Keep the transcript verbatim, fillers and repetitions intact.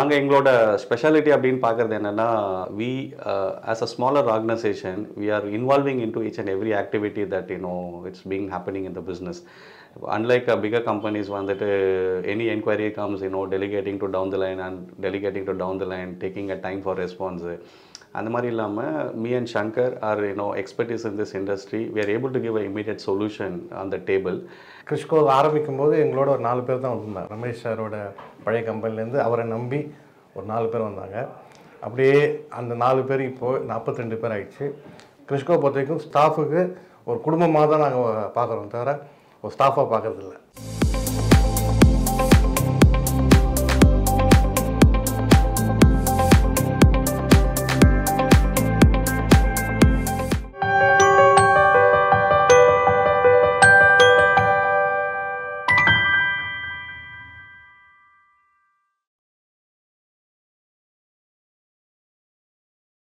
நாங்க எங்களோட ஸ்பெஷாலிட்டி அப்படினு பார்க்கிறது என்னன்னா we uh, as a smaller organization we are involving into each and every activity that you know it's being happening in the business. Unlike uh, bigger companies one that uh, any inquiry comes, you know, delegating to down the line and delegating to down the line, taking a time for response. Anamari Lama, me and Shankar are, you know, expertise in this industry. We are able to give an immediate solution on the table. Krishko ஆரம்பிக்கும்போது எங்களோட ஒரு நாலு பேர் தான் வந்தாங்க. ரமேஷ் சாரோட பழைய கம்பெனில இருந்து அவரை நம்பி ஒரு நாலு பேர் வந்தாங்க. அப்படியே அந்த நாலு பேர் இப்போ forty-two பேர் ஆயிடுச்சு. கிறிஸ்கோ பொறுத்தவரைக்கும் ஸ்டாஃபுக்கு ஒரு குடும்பமா தான் நாங்க பார்க்கறோம் தவிர ஒரு ஸ்டாஃபா பார்க்கறது இல்ல.